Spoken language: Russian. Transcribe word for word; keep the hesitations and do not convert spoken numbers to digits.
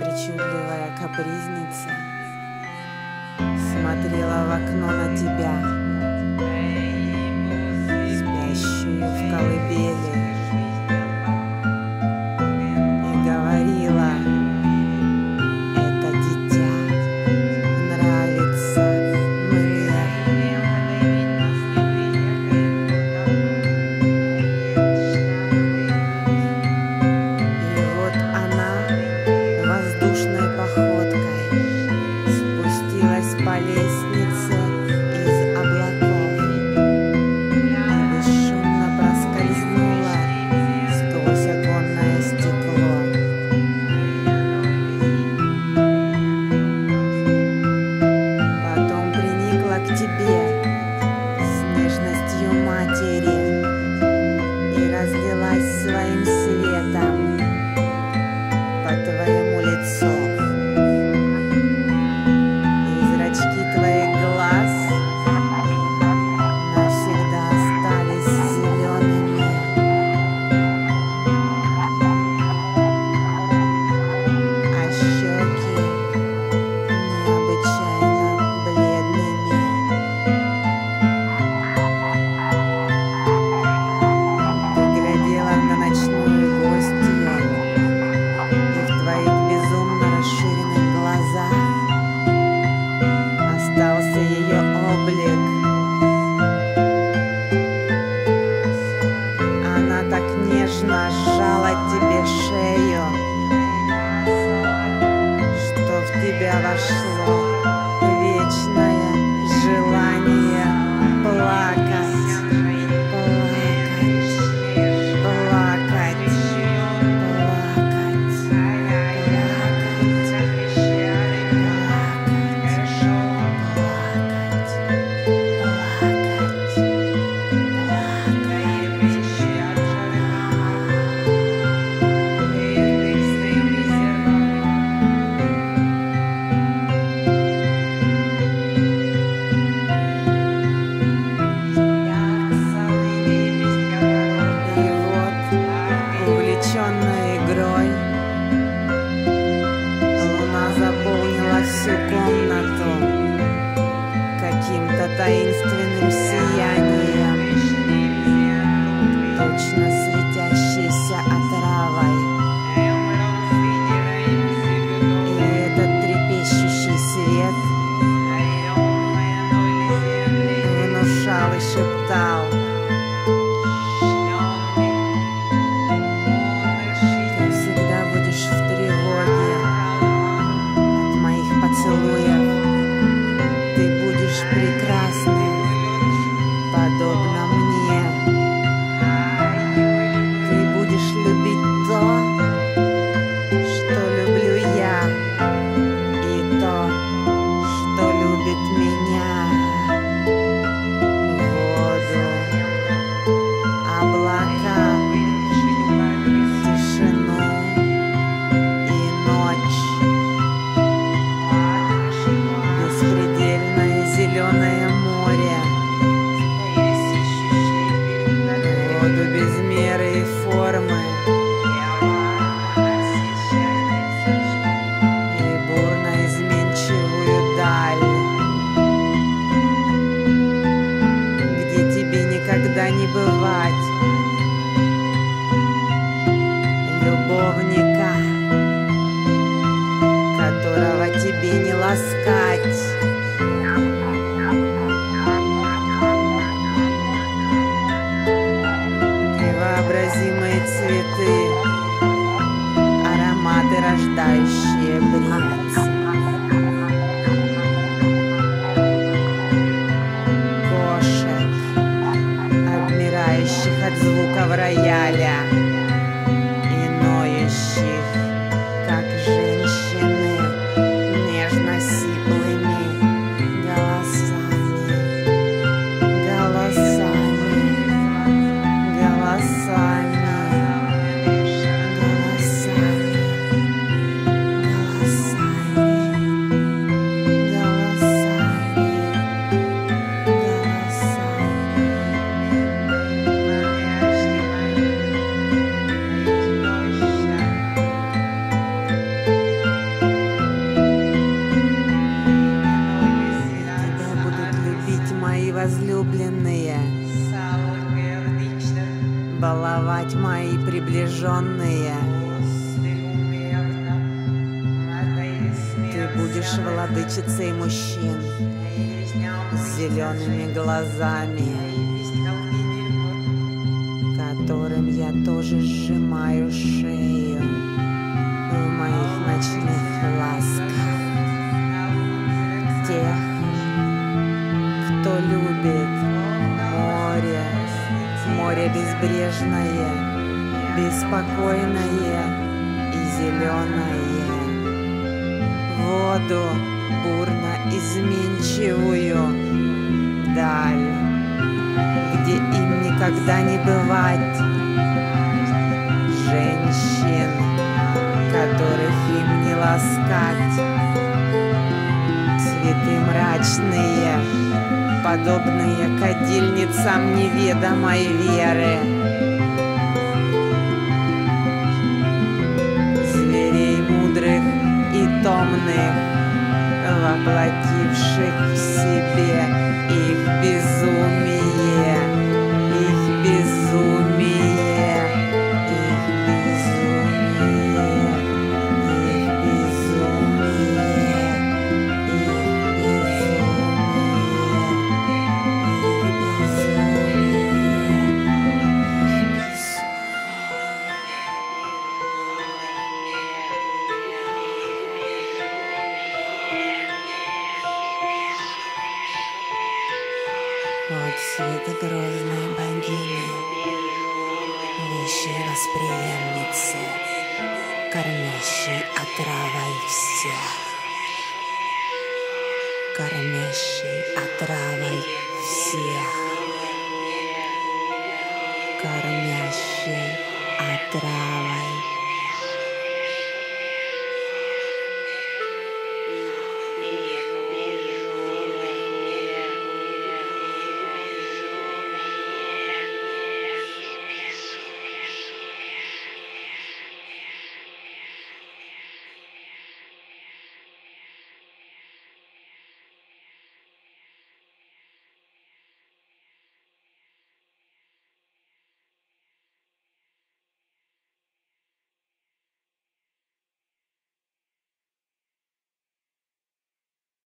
Причудливая капризница смотрела в окно на тебя, спящую в колыбели, и говорила: это дитя нравится мне. И вот она воздушной походкой спустилась по лестнице из облаков и бесшумно проскользнула сквозь оконное стекло. Потом приникла к тебе с нежностью матери и разлилась своим светом по твоему лицу, и зрачки твоих глаз навсегда остались зелеными. А щеки необычайно бледными. Ты глядела на ночную гостью, остался ее облик. Она так нежно сжала тебе шею, что в тебя вошло вечное желание плакать, плакать, плакать, плакать, плакать. Игрой луна заполнила всю комнату каким-то таинственным сиянием, точно светящейся отравой. И этот трепещущий свет внушал и шептал: ты будешь прекрасным, подобно мне. Ты будешь любить то, что люблю я, и то, что любит меня. Воду, облака, тишину и ночь. Зеленое море, воду без меры и формы, и бурно изменчивую даль, где тебе никогда не бывать любовника, которого тебе не ласкать. Невообразимые цветы, ароматы, рождающие бред. Кошек, обмирающих от звуков рояля. баловать мои приближенные. Ты будешь владычицей мужчин с зелеными глазами, которым я тоже сжимаю шею в моих ночных ласках. Тех, кто любит море, море безбрежное, беспокойное и зеленое, воду бурно изменчивую, даль, где им никогда не бывать, женщин, которых им не ласкать, цветы мрачные, подобные кадильницам неведомой веры, зверей мудрых и томных, воплотивших в себе их безумие, их безумие, их безумие, их безумие, их безумие. От света грозной богини, вещей восприемницы, кормящей отравой всех, кормящей отравой всех, кормящей отравой.